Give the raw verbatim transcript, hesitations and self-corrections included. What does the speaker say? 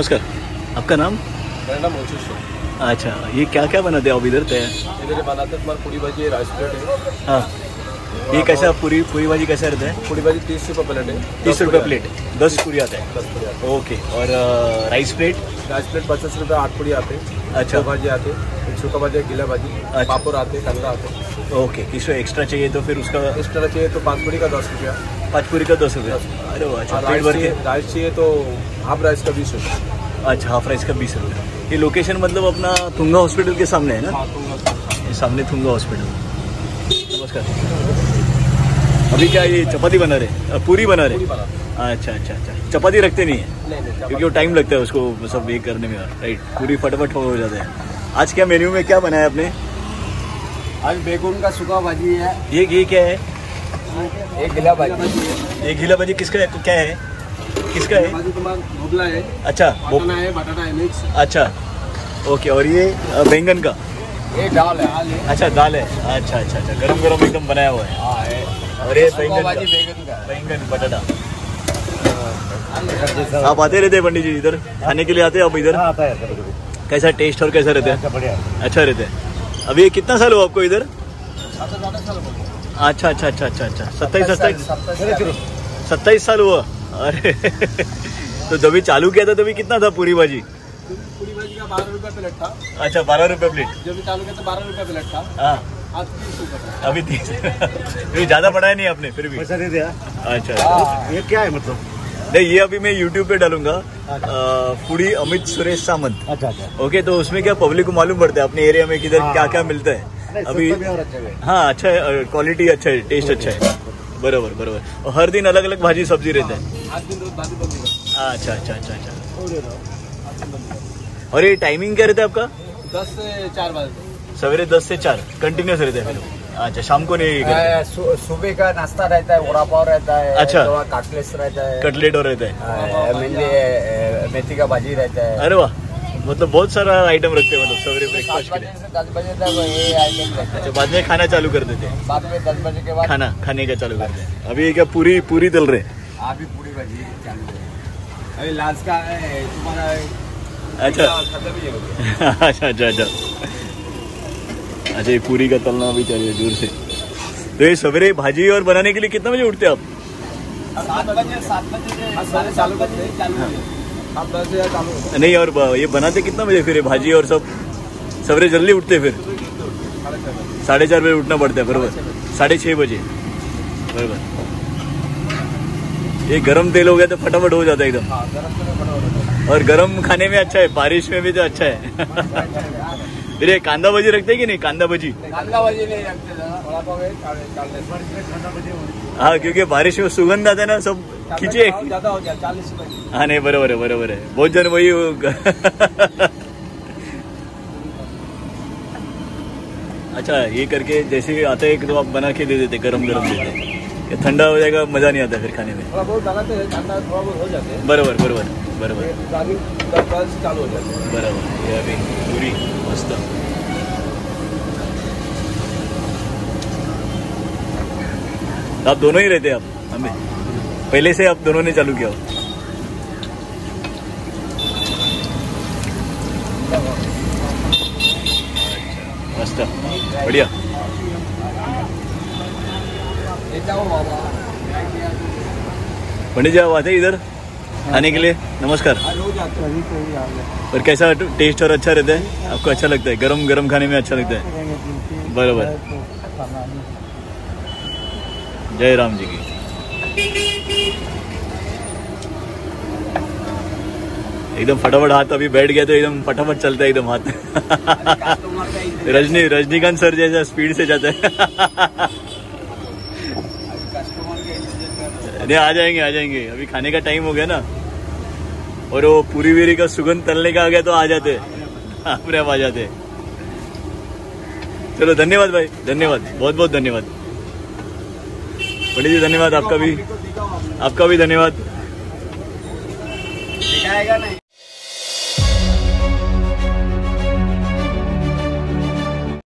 नमस्कार, आपका नाम? रेना मोचेश्वर। अच्छा, ये क्या क्या बनाते हैं आप इधर पे? इधर बनाते हैं पूरी भाजी, राइस प्लेट है। हाँ, ये कैसा पूरी पूरी भाजी कैसा रहता है? पूरी भाजी तीस रुपये प्लेट है। तीस रुपये प्लेट, दस पूरी आता है। दस पूरी आता है, ओके। और राइस प्लेट? राइस प्लेट पचास रुपये, आठ पूरी आते हैं। अच्छा, भाजी आते हैं, सूखा भाजी, गीला भाजी, पापड़ आते, कांदा आते। ओके, किसी एक्स्ट्रा चाहिए तो फिर उसका एक्स्ट्रा चाहिए तो पाँच पूरी का दस रुपया। पाँच पूरी का दस रुपया। अरे अच्छा, पेट भर के। राइस चाहिए तो हाफ राइस का बीस रुपये। अच्छा, हाफ राइस का बीस रुपये। ये लोकेशन मतलब अपना थुंगा हॉस्पिटल के सामने है ना? ये सामने थुंगा हॉस्पिटल। नमस्कार, अभी क्या ये चपाती बना रहे? पूरी बना रहे? अच्छा अच्छा अच्छा, चपाती रखते नहीं है क्योंकि वो टाइम लगता है उसको सब ये करने में। राइट, पूरी फटाफट हो जाते हैं। आज क्या मेन्यू में क्या बनाया आपने? आज बेगुन का सूखा भाजी है। ये ये क्या है? एक गीला भाजी। एक गीला भाजी किसका क्या है? किसका है? भोपला है। अच्छा, भोपला है, बटाटा है मिक्स। अच्छा, ओके। और ये बैंगन का? ये दाल है। अच्छा, दाल है। अच्छा अच्छा अच्छा, गरम गरम एकदम बनाया हुआ है। और ये बैंगन का, बैंगन बटाटा। आप आते रहते हैं पंडित जी इधर खाने के लिए? आते हैं आप इधर? कैसा टेस्ट और कैसा रहता है? अच्छा रहता है। अभी कितना साल हो आपको इधर? अच्छा अच्छा अच्छा अच्छा अच्छा, सत्ताईस सत्ताईस सत्ताईस साल हुआ। अरे तो जब भी चालू किया था तभी कितना था पूरी भाजी? पूरी भाजी का बारह रुपया प्लेट था। अच्छा, बारह रुपया प्लेट। जब भी चालू किया था बारह रुपया प्लेट था। हाँ, अभी तीस। ये ज़्यादा बढ़ाया नहीं आपने फिर भी? पैसा दे दिया। अच्छा, ये क्या है मतलब? नहीं, ये अभी मैं यूट्यूब पे डालूंगा, फूडी अमित सुरेश सामंत। अच्छा अच्छा, ओके। तो उसमें क्या पब्लिक को मालूम पड़ता है अपने एरिया में किधर क्या क्या मिलता है अभी? हाँ, अच्छा है, क्वालिटी अच्छा है, टेस्ट अच्छा है। बराबर बराबर। और हर दिन अलग अलग भाजी सब्जी रहता है? अच्छा अच्छा अच्छा अच्छा। और ये टाइमिंग क्या रहता है आपका? दस से चार बजे। सवेरे दस से चार कंटिन्यूस रहता है। अच्छा, शाम को नहीं करते? सुबह का नाश्ता रहता है, वडापाव रहता है। अच्छा, कटलेट रहता है। कटलेट और रहता है, मेथी का भाजी रहता है। अरे वाह, मतलब बहुत सारा आइटम रखते हैं मतलब सवेरे ब्रेकफास्ट के लिए। दस बजे तक ये आइटम रखते हैं। अच्छा, बाद में खाना चालू कर देते हैं? बाद में दस बजे के बाद खाना खाने का चालू करते हैं। अभी ये क्या पूरी पूरी तल रहे? अभी पूरी भाजी चालू है। अभी लास्ट का है तुम्हारा। अच्छा अच्छा अच्छा अच्छा अच्छा, ये पूरी का तलना अभी चाहिए दूर से। तो ये सवेरे भाजी और बनाने के लिए कितना बजे उठते हैं आप? सात बजे। सात बजे चालू करते हैं। नहीं, और ये बनाते कितना बजे फिर भाजी और सब? सवेरे जल्दी उठते फिर? साढ़े चार बजे उठना पड़ता है। बराबर, साढ़े छः बजे। बराबर, ये गरम तेल हो गया तो फटाफट हो जाता है एकदम। और गरम खाने में अच्छा है, बारिश में भी तो अच्छा है। फिर ये कांदा भाजी रखते हैं कि नहीं? कांदा भाजी? कांदा भाजी नहीं रखते। हाँ, क्योंकि बारिश में सुगंध आता है ना, सब खींचे। हाँ, नहीं, बराबर है बराबर है। बहुत जन वही अच्छा, ये करके जैसे आता है तो आप बना के दे देते, गरम गरम देते। ठंडा हो जाएगा, मजा नहीं आता फिर खाने में। बराबर बराबर बराबर बराबर। ये अभी पूरी मस्त। आप दोनों ही रहते हैं? आप हमें पहले से आप दोनों ने चालू किया हो? अच्छा, बढ़िया। पंडित जी, आप आते इधर आने के लिए? नमस्कार। पर कैसा टेस्ट और अच्छा रहता है? आपको अच्छा लगता है गरम गरम खाने में? अच्छा लगता है, बराबर। जय राम जी की। एकदम फटाफट हाथ अभी बैठ गया तो एकदम फटाफट चलता है एकदम हाथ। रजनी रजनीकांत सर जैसा स्पीड से जाता है। अरे आ जाएंगे आ जाएंगे, अभी खाने का टाइम हो गया ना। और वो पूरी वेरी का सुगंध तलने का आ गया तो आ जाते, अपने आप आ जाते। चलो, धन्यवाद भाई, धन्यवाद, बहुत बहुत धन्यवाद। बड़ी जी, धन्यवाद आपका भी, आपका भी धन्यवाद। आएगा नहीं।